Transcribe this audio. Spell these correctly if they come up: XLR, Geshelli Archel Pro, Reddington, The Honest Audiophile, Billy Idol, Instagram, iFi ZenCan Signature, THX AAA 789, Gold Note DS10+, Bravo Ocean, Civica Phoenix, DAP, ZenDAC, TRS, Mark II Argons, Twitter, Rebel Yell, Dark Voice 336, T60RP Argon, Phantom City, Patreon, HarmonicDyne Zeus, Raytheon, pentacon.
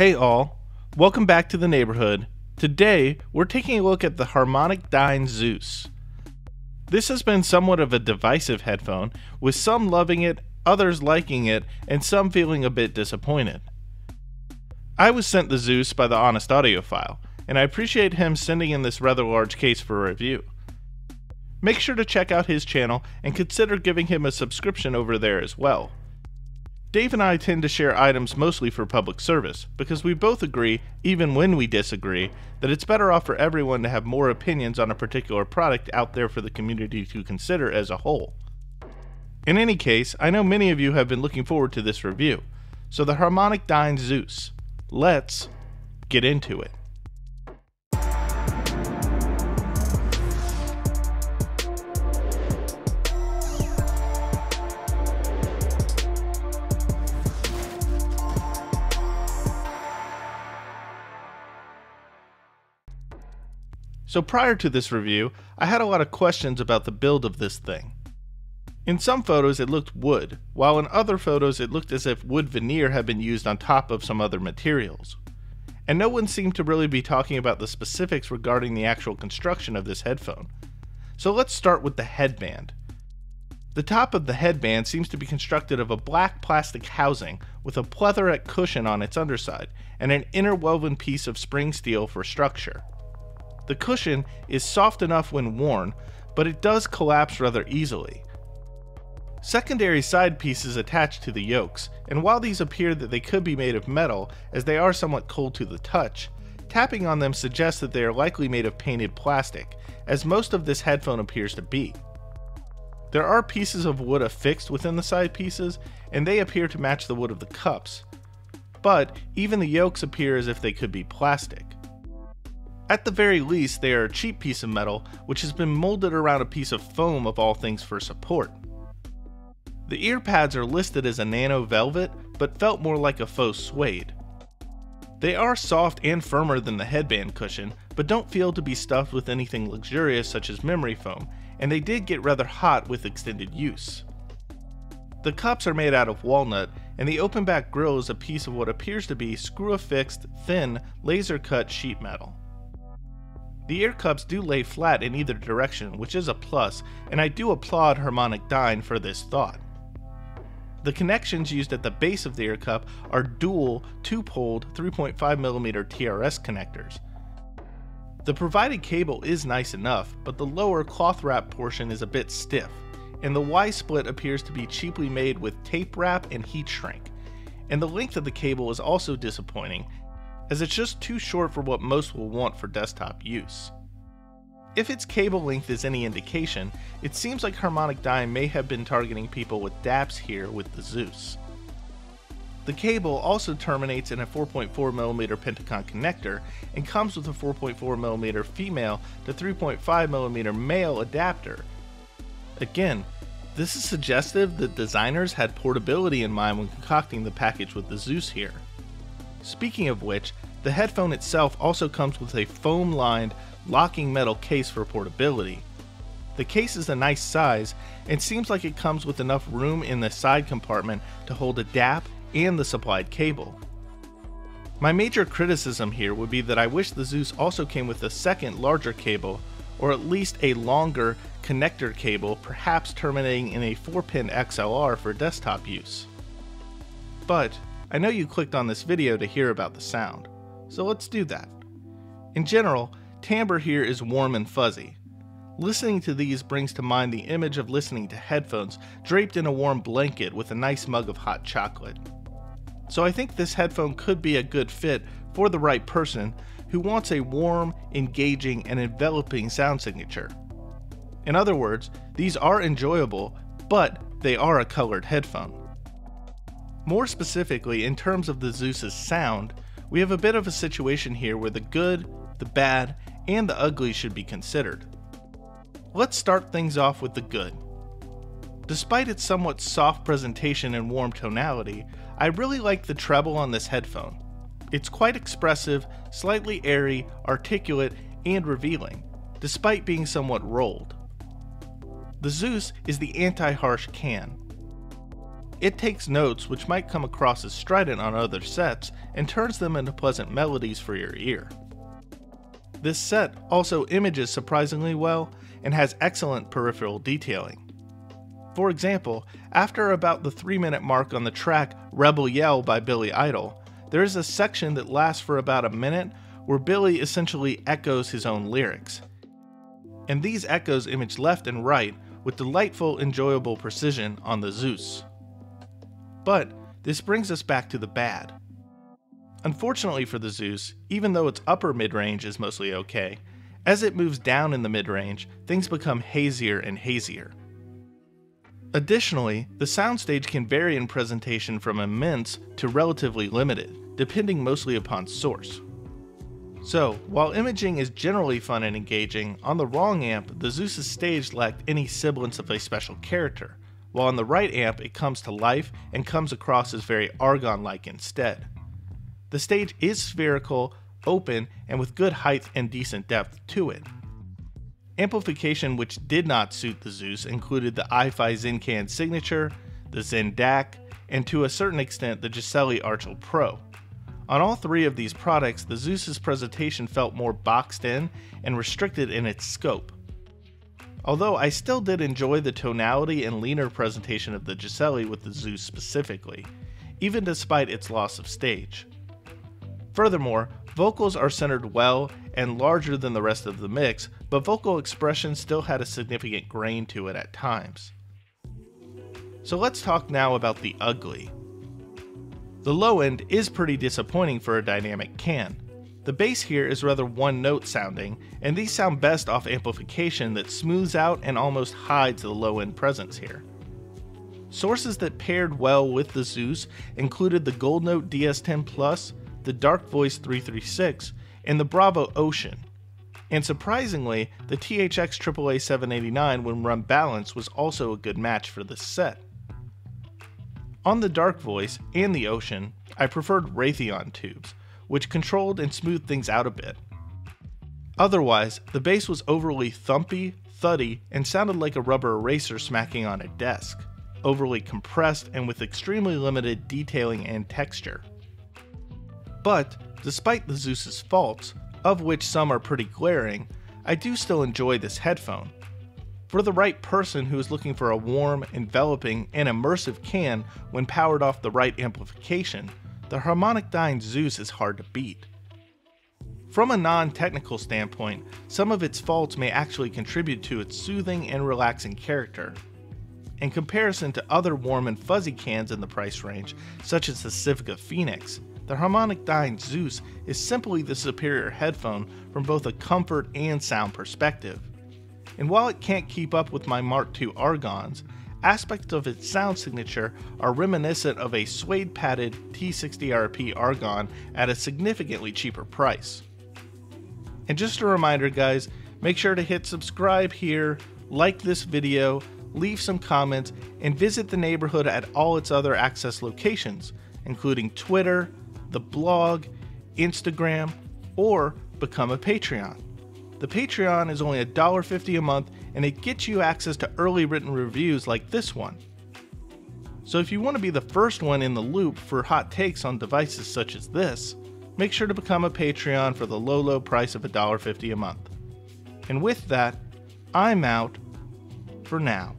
Hey all, welcome back to the neighborhood. Today, we're taking a look at the HarmonicDyne Zeus. This has been somewhat of a divisive headphone, with some loving it, others liking it, and some feeling a bit disappointed. I was sent the Zeus by The Honest Audiophile, and I appreciate him sending in this rather large case for a review. Make sure to check out his channel and consider giving him a subscription over there as well. Dave and I tend to share items mostly for public service, because we both agree, even when we disagree, that it's better off for everyone to have more opinions on a particular product out there for the community to consider as a whole. In any case, I know many of you have been looking forward to this review, so the HarmonicDyne Zeus. Let's get into it. So prior to this review, I had a lot of questions about the build of this thing. In some photos it looked wood, while in other photos it looked as if wood veneer had been used on top of some other materials. And no one seemed to really be talking about the specifics regarding the actual construction of this headphone. So let's start with the headband. The top of the headband seems to be constructed of a black plastic housing with a plethoric cushion on its underside and an interwoven piece of spring steel for structure. The cushion is soft enough when worn, but it does collapse rather easily. Secondary side pieces attach to the yokes, and while these appear that they could be made of metal, as they are somewhat cold to the touch, tapping on them suggests that they are likely made of painted plastic, as most of this headphone appears to be. There are pieces of wood affixed within the side pieces, and they appear to match the wood of the cups, but even the yokes appear as if they could be plastic. At the very least, they are a cheap piece of metal, which has been molded around a piece of foam of all things for support. The ear pads are listed as a nano velvet, but felt more like a faux suede. They are soft and firmer than the headband cushion, but don't feel to be stuffed with anything luxurious such as memory foam, and they did get rather hot with extended use. The cups are made out of walnut, and the open back grill is a piece of what appears to be screw-affixed, thin, laser-cut sheet metal. The ear cups do lay flat in either direction, which is a plus, and I do applaud HarmonicDyne for this thought. The connections used at the base of the ear cup are dual 2-poled 3.5mm TRS connectors. The provided cable is nice enough, but the lower cloth wrap portion is a bit stiff, and the Y-split appears to be cheaply made with tape wrap and heat shrink, and the length of the cable is also disappointing, as it's just too short for what most will want for desktop use. If its cable length is any indication, it seems like HarmonicDyne may have been targeting people with DAPs here with the Zeus. The cable also terminates in a 4.4mm pentacon connector and comes with a 4.4mm female to 3.5mm male adapter. Again, this is suggestive that designers had portability in mind when concocting the package with the Zeus here. Speaking of which, the headphone itself also comes with a foam-lined, locking metal case for portability. The case is a nice size, and seems like it comes with enough room in the side compartment to hold a DAP and the supplied cable. My major criticism here would be that I wish the Zeus also came with a second larger cable, or at least a longer connector cable, perhaps terminating in a 4-pin XLR for desktop use. But I know you clicked on this video to hear about the sound, so let's do that. In general, timbre here is warm and fuzzy. Listening to these brings to mind the image of listening to headphones draped in a warm blanket with a nice mug of hot chocolate. So I think this headphone could be a good fit for the right person who wants a warm, engaging, and enveloping sound signature. In other words, these are enjoyable, but they are a colored headphone. More specifically, in terms of the Zeus's sound, we have a bit of a situation here where the good, the bad, and the ugly should be considered. Let's start things off with the good. Despite its somewhat soft presentation and warm tonality, I really like the treble on this headphone. It's quite expressive, slightly airy, articulate, and revealing, despite being somewhat rolled. The Zeus is the anti-harsh can. It takes notes which might come across as strident on other sets and turns them into pleasant melodies for your ear. This set also images surprisingly well and has excellent peripheral detailing. For example, after about the 3-minute mark on the track Rebel Yell by Billy Idol, there is a section that lasts for about a minute where Billy essentially echoes his own lyrics. And these echoes image left and right with delightful, enjoyable precision on the Zeus. But this brings us back to the bad. Unfortunately for the Zeus, even though its upper mid-range is mostly okay, as it moves down in the mid-range, things become hazier and hazier. Additionally, the soundstage can vary in presentation from immense to relatively limited, depending mostly upon source. So, while imaging is generally fun and engaging, on the wrong amp, the Zeus's stage lacked any semblance of a special character, while on the right amp it comes to life and comes across as very Argon-like instead. The stage is spherical, open, and with good height and decent depth to it. Amplification which did not suit the Zeus included the iFi ZenCan Signature, the ZenDAC, and to a certain extent the Geshelli Archel Pro. On all three of these products, the Zeus's presentation felt more boxed in and restricted in its scope. Although I still did enjoy the tonality and leaner presentation of the Geshelli with the Zeus specifically, even despite its loss of stage. Furthermore, vocals are centered well and larger than the rest of the mix, but vocal expression still had a significant grain to it at times. So let's talk now about the ugly. The low end is pretty disappointing for a dynamic can. The bass here is rather one note sounding, and these sound best off amplification that smooths out and almost hides the low end presence here. Sources that paired well with the Zeus included the Gold Note DS10+, the Dark Voice 336, and the Bravo Ocean. And surprisingly, the THX AAA 789 when run balanced was also a good match for this set. On the Dark Voice and the Ocean, I preferred Raytheon tubes, which controlled and smoothed things out a bit. Otherwise, the bass was overly thumpy, thuddy, and sounded like a rubber eraser smacking on a desk, overly compressed and with extremely limited detailing and texture. But, despite the Zeus's faults, of which some are pretty glaring, I do still enjoy this headphone. For the right person who is looking for a warm, enveloping, and immersive can when powered off the right amplification, the HarmonicDyne Zeus is hard to beat. From a non-technical standpoint, some of its faults may actually contribute to its soothing and relaxing character. In comparison to other warm and fuzzy cans in the price range, such as the Civica Phoenix, the HarmonicDyne Zeus is simply the superior headphone from both a comfort and sound perspective. And while it can't keep up with my Mark II Argons, aspects of its sound signature are reminiscent of a suede-padded T60RP Argon at a significantly cheaper price. And just a reminder guys, make sure to hit subscribe here, like this video, leave some comments, and visit the neighborhood at all its other access locations, including Twitter, the blog, Instagram, or become a Patreon. The Patreon is only $1.50 a month and it gets you access to early written reviews like this one. So if you want to be the first one in the loop for hot takes on devices such as this, make sure to become a Patreon for the low, low price of $1.50 a month. And with that, I'm out for now.